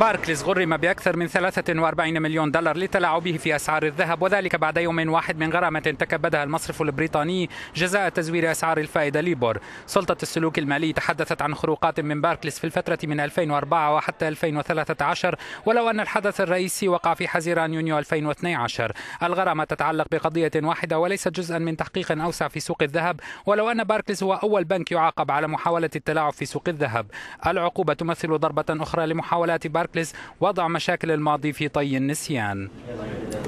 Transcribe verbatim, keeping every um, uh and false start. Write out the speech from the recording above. باركليز غرم بأكثر من ثلاثة وأربعين مليون دولار لتلاعبه في أسعار الذهب، وذلك بعد يوم واحد من غرامة تكبدها المصرف البريطاني جزاء تزوير أسعار الفائدة ليبور. سلطة السلوك المالي تحدثت عن خروقات من باركليز في الفترة من ألفين وأربعة وحتى ألفين وثلاثة عشر، ولو أن الحدث الرئيسي وقع في حزيران يونيو ألفين واثني عشر. الغرامة تتعلق بقضية واحدة وليست جزءا من تحقيق أوسع في سوق الذهب، ولو أن باركليز هو أول بنك يعاقب على محاولة التلاعب في سوق الذهب. العقوبة تمثل ضربة أخرى لمحاولات باركليز وضع مشاكل الماضي في طي النسيان.